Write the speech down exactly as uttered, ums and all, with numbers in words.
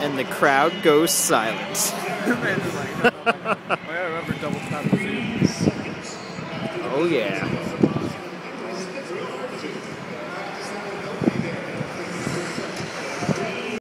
and the crowd goes silent. Oh yeah.